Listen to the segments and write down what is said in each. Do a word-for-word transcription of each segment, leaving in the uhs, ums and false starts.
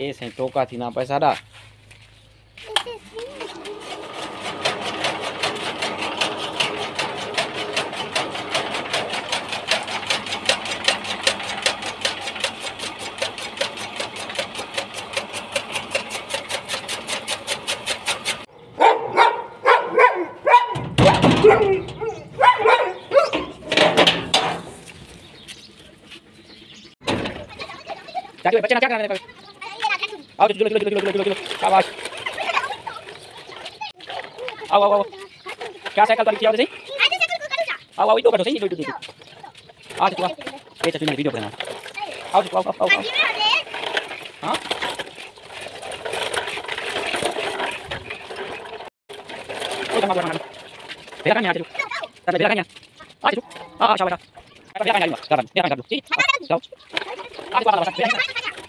એ સહી ટોકા થી ના પૈસા રા जाके बच्चे ना क्या कराने आओ चलो चलो चलो चलो चलो शाबाश आओ आओ आओ क्या साइकिल वाली किया दे सही आओ आओ इधर बैठो सही इधर इधर आ चलो ये चलो वीडियो बनाना आओ आओ आओ आओ हां ओ जमा बनाना बेटा कहां है चलो बेटा कहां है आ चलो आ शाबाश बेटा कहां है चलो करन बेटा कर दो ठीक जाओ आ बाबा बाबा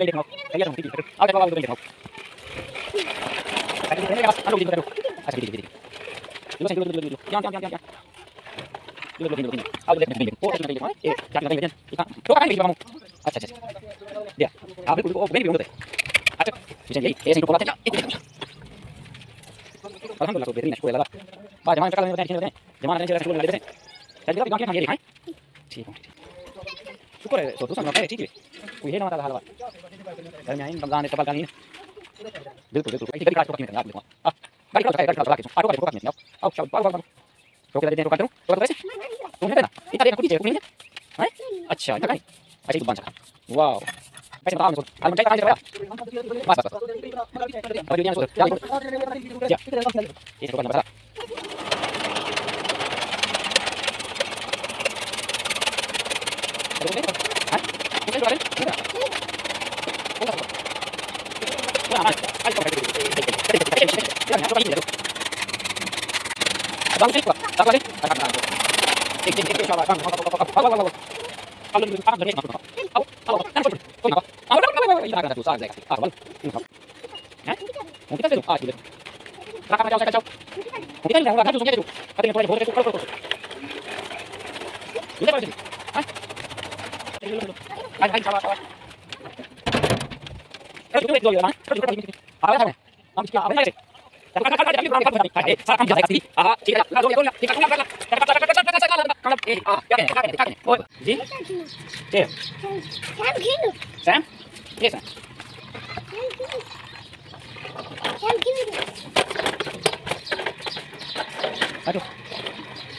ले देखो भैया तुम ठीक आओ देखो आओ देखो अरे देखो आओ देखो देखो अच्छा ठीक ठीक लो साइड लो लो लो क्या क्या क्या क्या लो लो लो आओ देखो देखो और देखो ए क्या नहीं देखो तो कहां गई बाबू अच्छा अच्छा दिया आप भी को नहीं भी होते अच्छा ये ऐसे तो बोलते ना अल्हम्दुलिल्लाह तो बेहतरीन स्कूल लगा बाद में चला नहीं बताएं जमा नहीं चला स्कूल ले देते हैं चलिए गांव के हम ये दिखाएं ठीक है शुक्र है तो दूसरा ना ठीक है कोई है ना हमारा हालवा घर में आए रमजान तबल का नहीं बिल्कुल बिल्कुल ठीक है काट को नहीं करना आप लोगों आ भाई काट काट काट काट आटो काट नहीं आओ चल भाग भाग रोक देते हैं रोक करूं रोक वैसे तुम है ना इधर देखो कुछ है हैं अच्छा इधर भाई अच्छा एक बंदा वाओ वैसे बताओ मुझे आज मैं क्या करूं बस बस और ये क्या है ये रोक ना 아, 그래. 아, 그래. 아, 그래. 땡, 땡, 땡, 샤바. 아, 아, 아, 아. 알로 좀 아, 그래. 아, 아, 아. 딴 거. 또 나. 아, 그래. 이 나가다 또 싸. 아, 뭐. 네? 어떻게 해도 아, 그래. 나가 가자, 가자. 어떻게 해도 나가 가자. 좀 해줘. 같은 거에 보내 줘. 이제 빨리. 아. 아, 아, 샤바, 샤바. 이거 이거 이거. 아, 아. 아, 진짜 아, 그래. 아,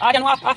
아, 아, 아,